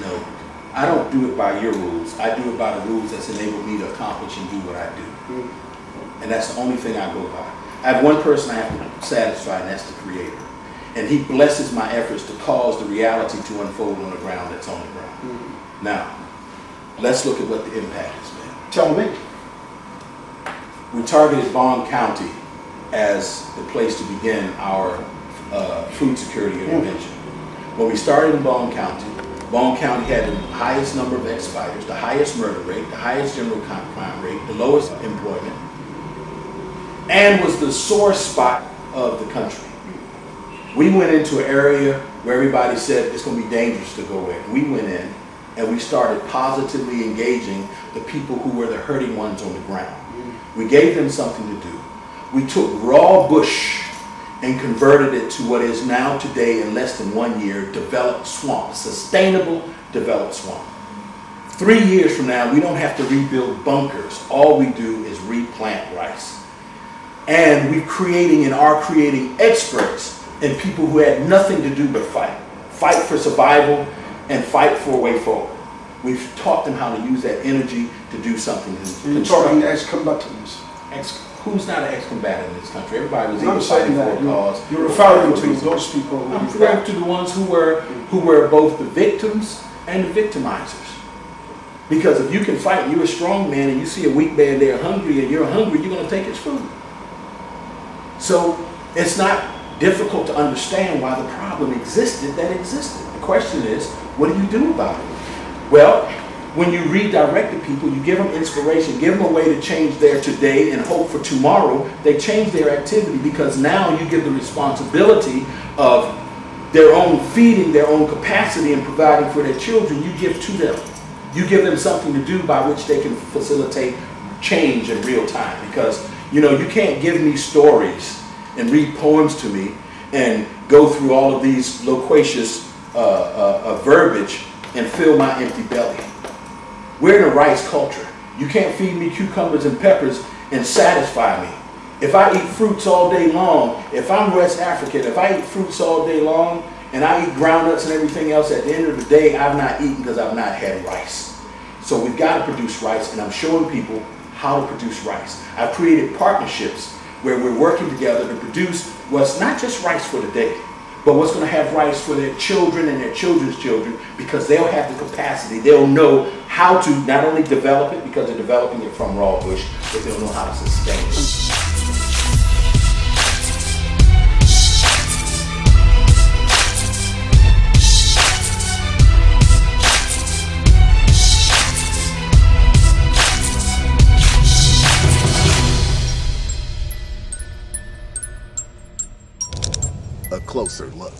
No, I don't do it by your rules. I do it by the rules that's enabled me to accomplish and do what I do. Mm-hmm. And that's the only thing I go by. I have one person I have to satisfy, and that's the Creator. And He blesses my efforts to cause the reality to unfold on the ground that's on the ground. Mm-hmm. Now, let's look at what the impact has been. Tell me. We targeted Bong County as the place to begin our food security intervention. Mm-hmm. When we started in Baum County had the highest number of ex-fighters, the highest murder rate, the highest general crime rate, the lowest employment, and was the sore spot of the country. We went into an area where everybody said it's going to be dangerous to go in. We went in and we started positively engaging the people who were the hurting ones on the ground. We gave them something to do. We took raw bush and converted it to what is now today, in less than 1 year, developed swamp, sustainable developed swamp. 3 years from now, we don't have to rebuild bunkers. All we do is replant rice. And we're creating and are creating experts and people who had nothing to do but fight. Fight for survival and fight for a way forward. We've taught them how to use that energy to do something. You're talking ex-combatants. Who's not an ex-combatant in this country? Everybody was either fighting for a cause. You're referring to those people. I'm referring to the ones who were both the victims and the victimizers. Because if you can fight, and you're a strong man, and you see a weak man there hungry, and you're hungry, you're going to take his food. So it's not difficult to understand why the problem existed that existed. The question is, what do you do about it? Well, when you redirect the people, you give them inspiration, give them a way to change their today and hope for tomorrow, they change their activity because now you give the responsibility of their own feeding, their own capacity and providing for their children, you give to them. You give them something to do by which they can facilitate change in real time because, you know, you can't give me stories and read poems to me and go through all of these loquacious verbiage and fill my empty belly. We're in a rice culture. You can't feed me cucumbers and peppers and satisfy me. If I eat fruits all day long, if I'm West African, if I eat fruits all day long and I eat ground nuts and everything else, at the end of the day, I've not eaten because I've not had rice. So we've got to produce rice, and I'm showing people how to produce rice. I've created partnerships where we're working together to produce what's not just rice for today, but what's going to have rice for their children and their children's children because they'll have the capacity, they'll know how to not only develop it because they're developing it from raw bush, but they'll know how to sustain it. A closer look.